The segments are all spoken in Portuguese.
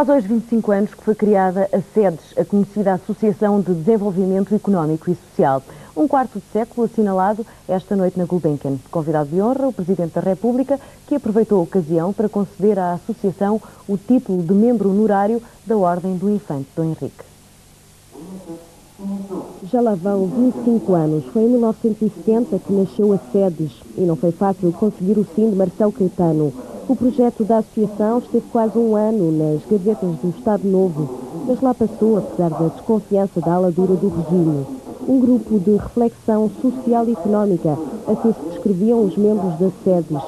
Faz hoje 25 anos que foi criada a SEDES, a conhecida Associação de Desenvolvimento Económico e Social. Um quarto de século assinalado esta noite na Gulbenkian. Convidado de honra, o Presidente da República, que aproveitou a ocasião para conceder à Associação o título de membro honorário da Ordem do Infante Henrique. Já lá vão 25 anos. Foi em 1970 que nasceu a SEDES e não foi fácil conseguir o sim de Marcelo Caetano. O projeto da associação esteve quase um ano nas gavetas do Estado Novo, mas lá passou, apesar da desconfiança da ala dura do regime. Um grupo de reflexão social e económica, assim se descreviam os membros da SEDES,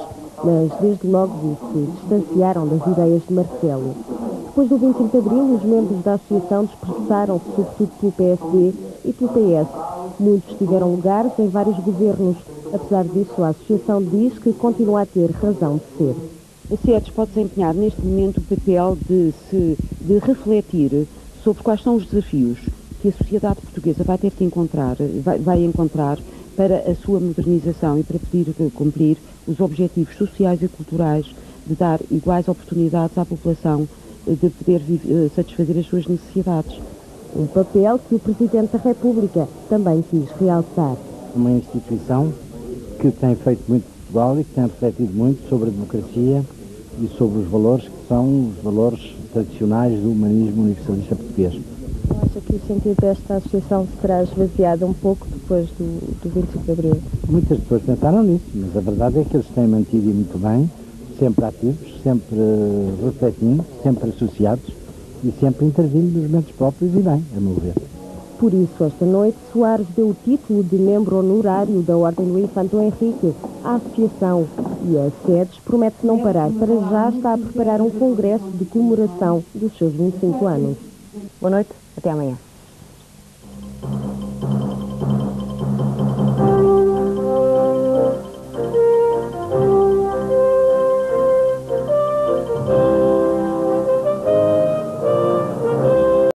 mas desde logo se distanciaram das ideias de Marcelo. Depois do 25 de abril, os membros da associação dispersaram-se, sobretudo pelo PSD e pelo PS. Muitos tiveram lugares em vários governos. Apesar disso, a associação diz que continua a ter razão de ser. A SEDES pode desempenhar neste momento o papel de refletir sobre quais são os desafios que a sociedade portuguesa vai ter que encontrar, vai encontrar para a sua modernização e para cumprir os objetivos sociais e culturais de dar iguais oportunidades à população de poder satisfazer as suas necessidades. Um papel que o Presidente da República também quis realçar. Uma instituição que tem feito muito e que tem refletido muito sobre a democracia e sobre os valores que são os valores tradicionais do humanismo universalista português. Eu acho que o sentido desta associação será esvaziado um pouco depois do 25 de abril. Muitas pessoas pensaram nisso, mas a verdade é que eles têm mantido muito bem, sempre ativos, sempre refletindo, sempre associados e sempre intervindo nos momentos próprios e bem, a meu ver. Por isso, esta noite, Soares deu o título de membro honorário da Ordem do Infante Henrique à associação. E a SEDES promete não parar. Para já está a preparar um congresso de comemoração dos seus 25 anos. Boa noite, até amanhã.